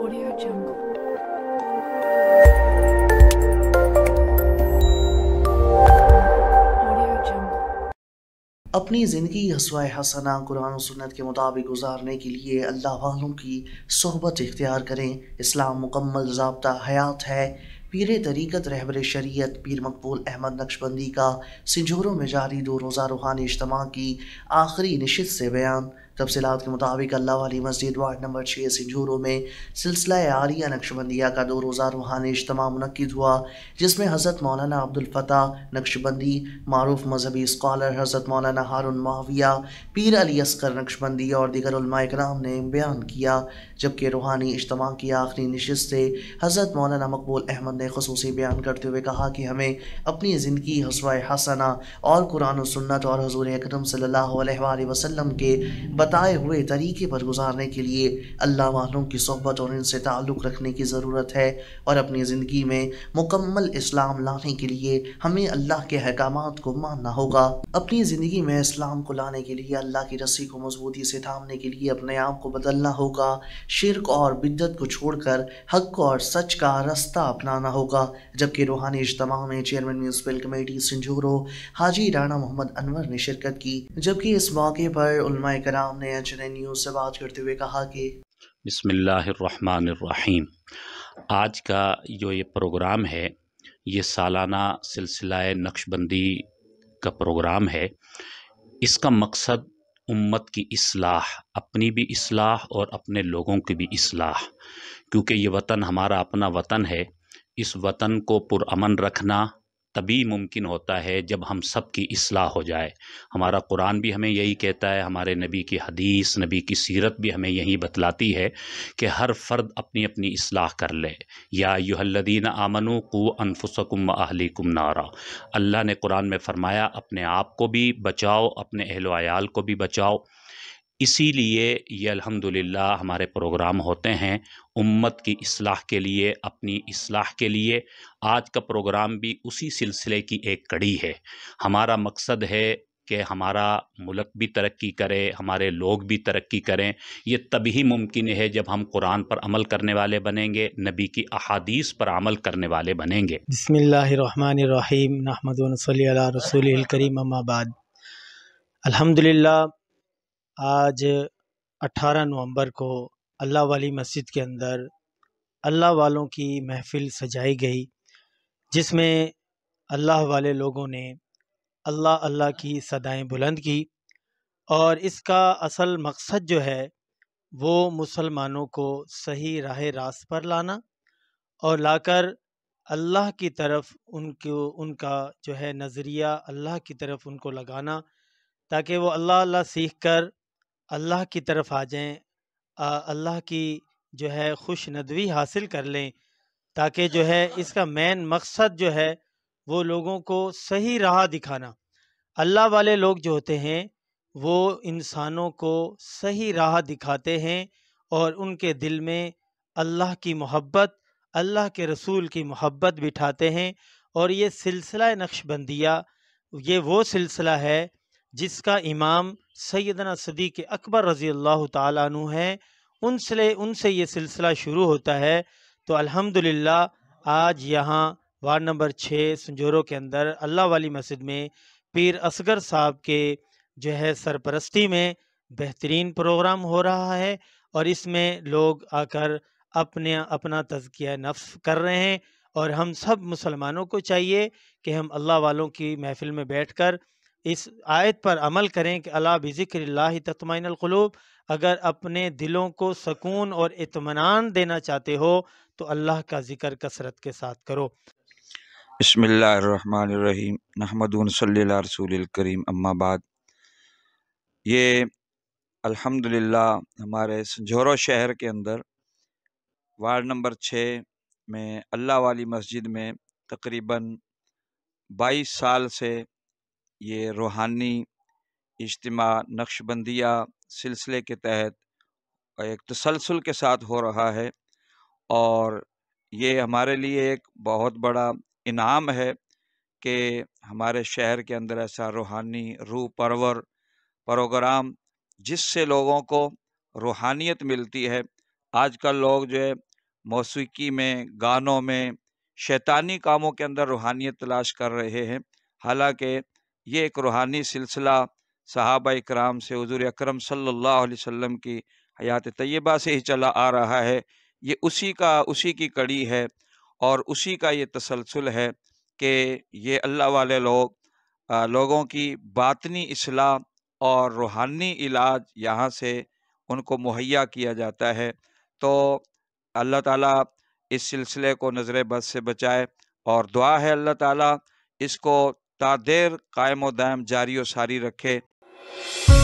Audio Jungle. अपनी ज़िंदगी हस्वाए हसना कुरान और सुन्नत के मुताबिक गुजारने के लिए अल्लाह वालों की सोहबत इख्तियार करें। इस्लाम मुकम्मल ज़ाब्ता हयात है। पीर तरीक़त रहबर शरीयत पीर मकबूल अहमद नक्शबंदी का सिंझोरो में जारी 2 रोज़ा रूहानी इज्तिमा की आखिरी निशित से बयान। तफसीलात के मुताबिक अल्लाह वाली मस्जिद वार्ड नंबर 6 सिंझोरो में सिलसिला आलिया नक्शबंदिया का 2 रोज़ा रूहानी इज्तिमा मुनक्किद हुआ, जिसमें हज़रत मौलाना अब्दुल फताह नक्शबंदी, मारूफ मजहबी स्कॉलर हज़रत मौलाना हारून महविया, पीर अली असगर नक्शबंदी और दीगर उलमा इकराम ने बयान किया। जबकि रूहानी इज्तिमा की आखिरी नशिस्त से हज़रत मौलाना मकबूल अहमद ने खुसूसी बयान करते हुए कहा कि हमें अपनी ज़िंदगी हस्वाए हसना और कुरान और सुन्नत और हजूर अकरम सल्लल्लाहु अलैहि वसल्लम के बताए हुए तरीके पर गुजारने के लिए अल्लाह वालों की सोहबत और इनसे ताल्लुक़ रखने की ज़रूरत है, और अपनी ज़िंदगी में मुकम्मल इस्लाम लाने के लिए हमें अल्लाह के अहकामात को मानना होगा। अपनी ज़िंदगी में इस्लाम को लाने के लिए अल्लाह की रस्सी को मजबूती से थामने के लिए अपने आप को बदलना होगा। शिर्क और बिद्दत को छोड़कर हक और सच का रास्ता अपनाना होगा। जबकि रूहानी इज्तिमा में चेयरमैन म्यूनसिपल कमेटी संझोरो हाजी राणा मोहम्मद अनवर ने शिरकत की। जबकि इस मौके पर उलमा कराम ने HNN न्यूज़ से बात करते हुए कहा कि बिस्मिल्लाहिर्रहमानिर्रहीम। आज का जो ये प्रोग्राम है ये सालाना सिलसिला नक्शबंदी का प्रोग्राम है। इसका मकसद उम्मत की इस्लाह, अपनी भी इस्लाह और अपने लोगों की भी इस्लाह, क्योंकि ये वतन हमारा अपना वतन है। इस वतन को पुरअमन रखना तभी मुमकिन होता है जब हम सब की इस्लाह हो जाए। हमारा कुरान भी हमें यही कहता है, हमारे नबी की हदीस, नबी की सीरत भी हमें यही बतलाती है कि हर फ़र्द अपनी अपनी इस्लाह कर ले। या अय्युहल्लज़ीन आमनू कू अनफुसकुम व अहलीकुम नारा। अल्लाह ने कुरान में फ़रमाया अपने आप को भी बचाओ, अपने अहल व अयाल को भी बचाओ। इसीलिए ये अल्हम्दुलिल्लाह हमारे प्रोग्राम होते हैं उम्मत की इस्लाह के लिए, अपनी इस्लाह के लिए। आज का प्रोग्राम भी उसी सिलसिले की एक कड़ी है। हमारा मकसद है कि हमारा मुल्क भी तरक्की करे, हमारे लोग भी तरक्की करें। ये तभी मुमकिन है जब हम कुरान पर अमल करने वाले बनेंगे, नबी की अहादीस पर अमल करने वाले बनेंगे। बिस्मिल्लाहिर्रहमानिर्रहीम नहमदु व नसल्ली अला रसूलिल करीम, अम्मा बाद। अल्हम्दुलिल्लाह आज 18 नवंबर को अल्लाह वाली मस्जिद के अंदर अल्लाह वालों की महफिल सजाई गई, जिसमें अल्लाह वाले लोगों ने अल्लाह अल्लाह की सदाएं बुलंद की। और इसका असल मकसद जो है वो मुसलमानों को सही राह रास्त पर लाना और लाकर अल्लाह की तरफ उनको उनका जो है नज़रिया अल्लाह की तरफ उनको लगाना, ताकि वो अल्लाह अल्लाह सीख कर अल्लाह की तरफ आ जाएं, अल्लाह की जो है खुश नदवी हासिल कर लें, ताकि जो है इसका मेन मकसद जो है वो लोगों को सही राह दिखाना। अल्लाह वाले लोग जो होते हैं वो इंसानों को सही राह दिखाते हैं और उनके दिल में अल्लाह की मोहब्बत, अल्लाह के रसूल की मोहब्बत बिठाते हैं। और ये सिलसिला नक्शबंदिया ये वो सिलसिला है जिसका इमाम सैयदना सदीक़ अकबर रज़ी अल्लाह ताला अन्हु है, उनसे ये सिलसिला शुरू होता है। तो अल्हम्दुलिल्लाह आज यहाँ वार्ड नंबर 6 संझोरो के अंदर अल्लाह वाली मस्जिद में पीर असगर साहब के जो है सरपरस्ती में बेहतरीन प्रोग्राम हो रहा है, और इसमें लोग आकर अपना तज़किया नफ्स कर रहे हैं। और हम सब मुसलमानों को चाहिए कि हम अल्लाह वालों की महफिल में बैठ कर इस आयत पर अमल करें कि अला बिज़िक्रिल्लाहि तत्माइनुल क़ुलूब। अगर अपने दिलों को सकून और इत्मीनान देना चाहते हो तो अल्लाह का ज़िक्र कसरत के साथ करो। बिस्मिल्लाहिर्रहमानिर्रहीम नहमदु व नसल्ली अला रसूलिल करीम, अम्मा बाद। ये अल्हम्दुलिल्लाह हमारे संझोरो शहर के अंदर वार्ड नंबर 6 में अल्लाह वाली मस्जिद में तकरीबन 22 साल से ये रूहानी इज्तिमा नक्शबंदिया सिलसिले के तहत एक तसलसल के साथ हो रहा है, और ये हमारे लिए एक बहुत बड़ा इनाम है कि हमारे शहर के अंदर ऐसा रूहानी रूह परवर प्रोग्राम जिससे लोगों को रूहानियत मिलती है। आजकल लोग जो है मौसीकी में, गानों में, शैतानी कामों के अंदर रूहानियत तलाश कर रहे हैं। हालांकि ये एक रूहानी सिलसिला सहाबा इकराम से, हुजूर अकरम सल्लल्लाहु अलैहि वसल्लम की हयात तय्यबा से ही चला आ रहा है। ये उसी की कड़ी है और उसी का ये तसलसल है कि ये अल्लाह वाले लोगों की बातनी इस्लाह और रूहानी इलाज यहाँ से उनको मुहैया किया जाता है। तो अल्लाह ताला इस सिलसिले को नज़र बद से बचाए और दुआ है अल्लाह ताला इसको तादेर कायम व दायम जारी व सारी रखे।